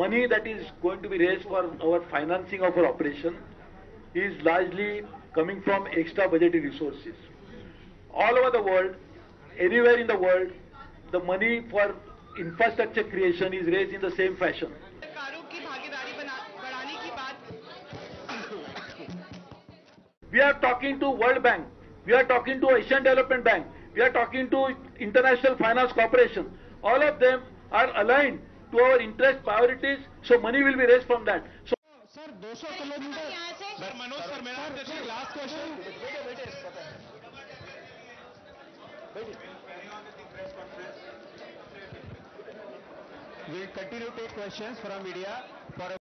money that is going to be raised for our financing of our operation is largely coming from extra budgetary resources. All over the world, anywhere in the world, the money for infrastructure creation is raised in the same fashion. We are talking to World Bank, we are talking to Asian Development Bank, we are talking to International Finance Corporation. All of them are aligned to our interest priorities, so money will be raised from that. So sir, 200 kilometer. Sir, Manoj sir, may I ask you last question? We continue to take questions from media.